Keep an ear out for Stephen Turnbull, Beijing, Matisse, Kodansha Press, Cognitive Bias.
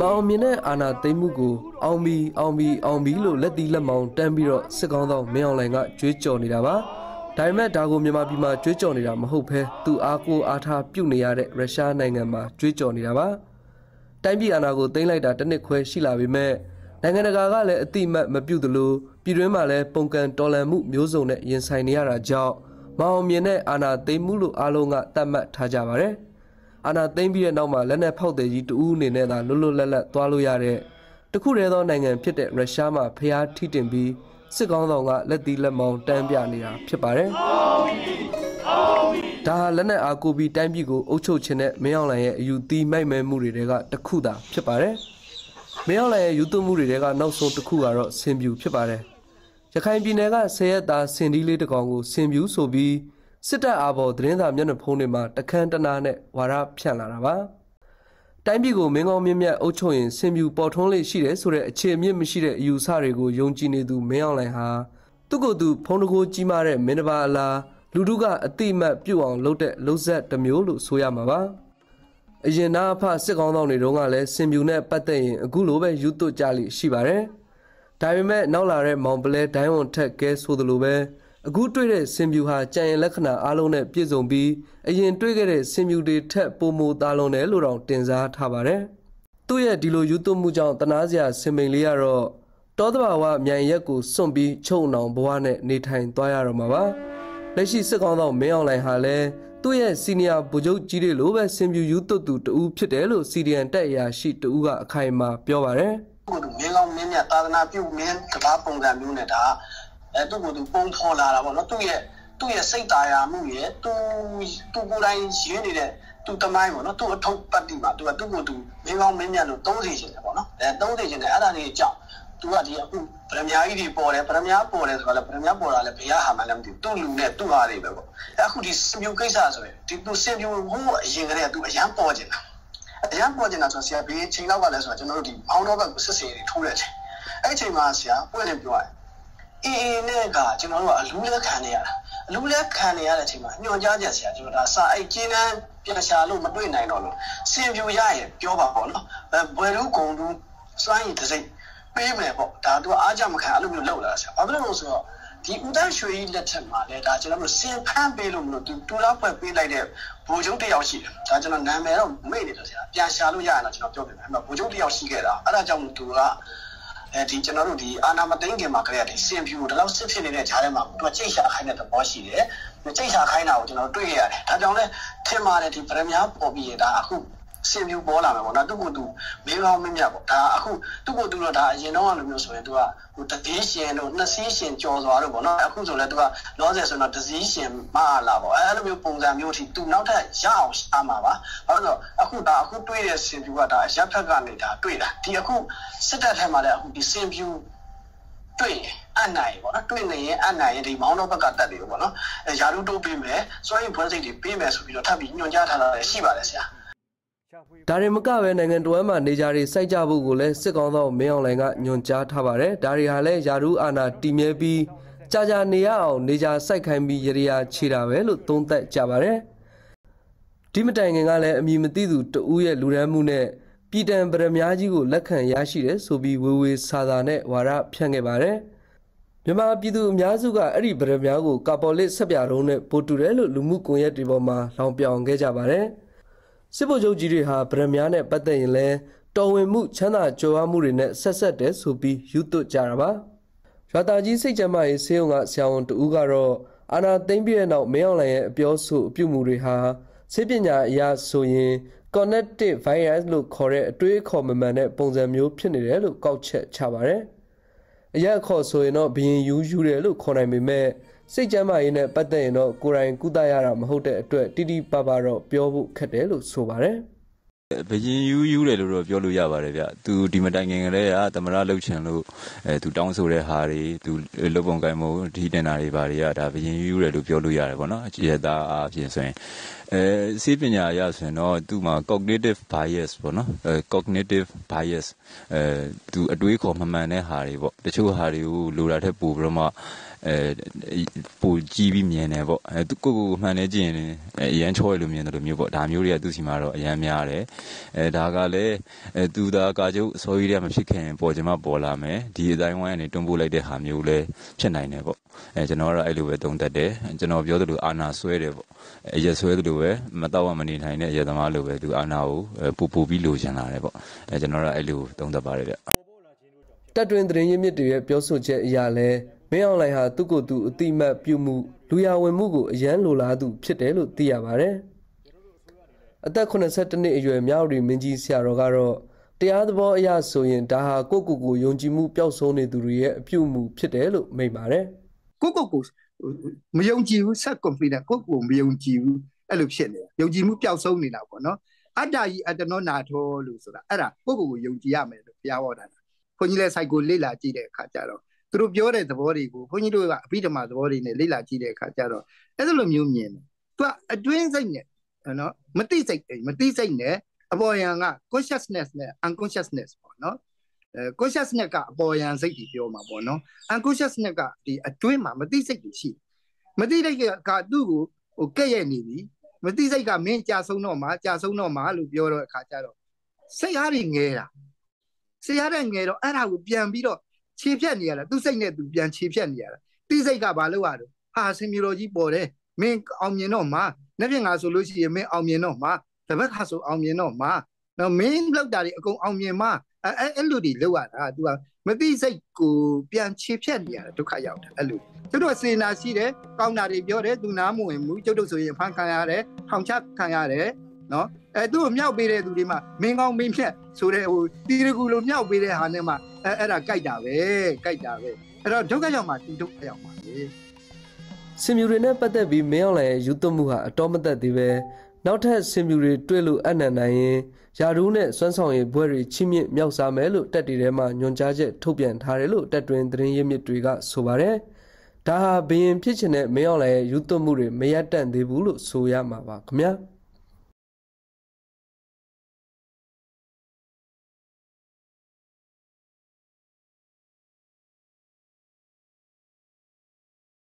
Baomine Anna Temugu, Aumi, Aumi, Aumilo, Letilamon, Tambiro, Secondo, Meolanga, Chichonidava, Time Tago Mimabima, Chichonidam, Hope, Tu Aku Ata Puniare, Resha Nangama, Chichonidava, Timbi Anago, Daylight, and Neque, Shila, we met Nanganaga, let team at Mabudulu, Piremale, Ponkan, Tolamu, Musone, Yensainiara Jaw, Maomine Anna Temulu Alonga, Tamat Tajavare. Anna Dambia Noma, Lena Powder to Unina, Lulula, Tualuyare. The Kuredo Nangan Piet, Rashama, Pia, Titanbi, Segonga, let the Lemon, Dambiania, Pipare. Ta Lena Akubi, Dambigo, Ocho Chenet, Meola, you the Mame Murirega, Takuda, Pipare. Meola, you do Murirega, no so to Kuaro, send you Pipare. Jacan Binega said that Sandy Little Congo, send you so be. Sita Abo, Drenda Mianoponima, the Cantanane, Wara Pianarava. Timbigo, Mengo Mimia Ochoin, Semu Portonle Shire, Sure, Che Mimishire, Usarigo, Yongine du Meonleha. Tugo du Ponogo Jimare, Menevala, Luduga, a team at Puan, Lotet, Lozet, the Mule, Suyamava. Jenapa, second only Rongale, Semune, Pate, Gulube, Yuto Jali, Shibare. Time Nolare, Montbele, Diamond Tech, Guess for the Lube. A good trader, Simbuha, Giant Lakana, Alone, Pizombi, a yen trigger, Simu de Tap Pomo, Dalone, Luron, Tenza, Tabare. 2 year Dilo Yuto Mujan, Tanazia, Semiliaro, Todawa, Mianyaku, Sombi, Chonan, Boane, Nitain, Toyaromava. Leshi Secondo, Meon like Hale, 2 year Senior Bojo Gide Loba, Simbu Yuto to Upitelo, City and Taya, she to Uga, Kaima, Piovare. Melon Minia, Tana, Piu, Men, Tabaponga, Luneta. I do go to Pontola, one or 2 year, 2 year, say Diamuye, 2 good lines unit, 2 to 9, or 2 to 2 Padima, to a dugo to Mimon Minion of Dosage in the one, and Dosage in the Adani Jump, to a dear Premier Bore, Premier Bore, or Premier Bora, Piaha, Madame, to Haribo. I could see you guys as well. Did you send you who is in there to a young poison? A young poison as a beach in our lesson, how over society to it. HMasia, when you are. In a garden, Lula Cania, Lula Cania, no judges, Sa, Gina, Piasalo, Maduina, no. Save you, Yaya, Jobabon, Beruko, Swine to say, Payable, Tadu Ajamka, Lulas, Abroso, the Udashui, let him, let Ajam, same Pampelum, do not be like them, Bojo de Yoshi, Tajan Namero, made it, Piasalo Yana, Bojo de Yoshi, Adajam Dura. The general, the Anamadenga Macrea, the same view, the last 15 minutes, Harema, to a Chesha Haina, the Boshi, the Chesha Haina, you know, 2 year, Tadone, Temarity Premier, Obieda, who same you Bola, or Nadugudu, Mila Mimia, who to go to the Genoan Muswedua, who the Asian or Nassian Jaws or Arabona, who to let the Lodges and the Zisian Malavo, Alamu Ponga Muti, do not a Yao Amava, although Akuda, who tweets in Yuata, Japaganita, Twitter, Tiaku, set at him who the same you. And I want to lay and I the Mount of Bagatti, a Yarudo Pime, so I imposed Pimes with your Tabi, no Yata, Shivasia. Darimuka and Dwema, Nijari, Sajabu Gule, Secondo, Meolanga, Nyonja Tabare, Darihale, Yaru, Anna, Timebi, Jaja Niao, Nija, Sakambi, Yeria, Chiravelu, Tonta, Javare, Timitangale, Mimetidu, Uye, Luramune. Pitan Bremiajigo, Lakan Yashire, so be Wui Sadane, Wara, Piangebare. Yama Pidu Miazuga, Eri Bremiago, Capole, Sabiarone, Poturello, Lumuco Yetriboma, Lampiangejabare. Sibojo Jiriha, Bremiane, Patainle, Towemu, Chana, Joa Murine, Sassate, so be Yuto Jaraba. Shataji Sejama is Seonga, Sion to Ugaro, Anna Tembiana, Meole, Biosu, Pumuriha, Sebina, Yasoye. Cognitive Bias look correct, 3 common Ponzamio Pinere look cultured Chavare. Yako so not being usually look on me, Sejama in a Pateno, Kuran Kudayaram, Hotel to a Didi Babaro, Piobu Cadelo, Sovare. Beijing you of Yolu Yavaria to Dimadang Rea, Tamara Luciano, to Downsole Hari, to Lobongamo, Titanari Varia, Beijing you of Yolu Yaravana, Jeda, Jensen. Sipinya Yasen or Duma cognitive bias, cognitive bias to a week of Mamane Hari, the two Hari, Lurate Pubroma. Puji Mienavo, to go managing Yancho Lumino, Damuria Dusimaro, Yamiare, Dagale, do the Gajo, so William Chicken, Bojama Bolame, the Diwan, and Tumbula de Hamule, Chennai Nebo, and Genora Elevaton that day, and Genova Yodu Anna Suedevo, Yasuedue, Matawa Manina, Yadamalu, do Anao, Pupu Vilu Janarebo, and Genora Elu, don't the barrier. Tatwin dream it to Yosu Yale, may only have to go to Tima Pumu, Luya Mugu, Yan Lula, do Pitelu, Tiabare. Attack on a certainly a Yauri Minji Siarogaro. The other boy Yasoyan Daha Kokuku, Yonjimu Piosone Duria, Pumu, Pitelu, Maymare. Kokukus, Myonji, Sakomina, Koku, Myonji, Eluxene, Yonjimu Piosone, no? Adai at the nonato, Lusura, Ada, Koku, Yonjiame, Yawana. Poniless I go Lila Gide Cataro. Through Biore the Borigo, Ponido, Pidama, the Bori, Lila Gide Cataro. Edelum Union. But a doing thing. No, Matisse, a boy and consciousness, unconsciousness, no? Consciousness, boy and Zaki, Yoma Bono, unconsciousness, the Atuma, Matisse, she. Matisse, Cardu, okay, any. Matisse, I mean, Jaso Noma, Lubioro, Cataro. Say Haringera. Say Haringero, and I would be a bit of cheap general, do say that to be a cheap general. This I got Baluado, as in Miroji Bore, make Omnoma. Nothing as a Lucy may Almiano ma, the work has Almiano ma. No main blood daddy go Almiama, and Ludi, Luan, I do. Maybe they go beyond cheap Chania to carry out a loop. To do a sin as he there, found out if you're do Namu and Mujodosu in Pancayare, Hamchak Kayare, no? I do meow be there to Lima, Ming on me, so they will be the good meow be there, Hanema, at a Kaidaway, and I'll do Gayama. Simurina Pata be Meole, Yutomuha, Automata Dive, not has Simuri, Twelu, Ananae, Yarune, Sanson, Bury, Chimmy, Miosa Melu, Tatirema, Yonjaje, Tobian, Harelu, Tatrin, Yemitriga, Sobare, Taha being pitching at Meole, Yutomuri, Mayatan, Debulu, Suyama, Vakumia.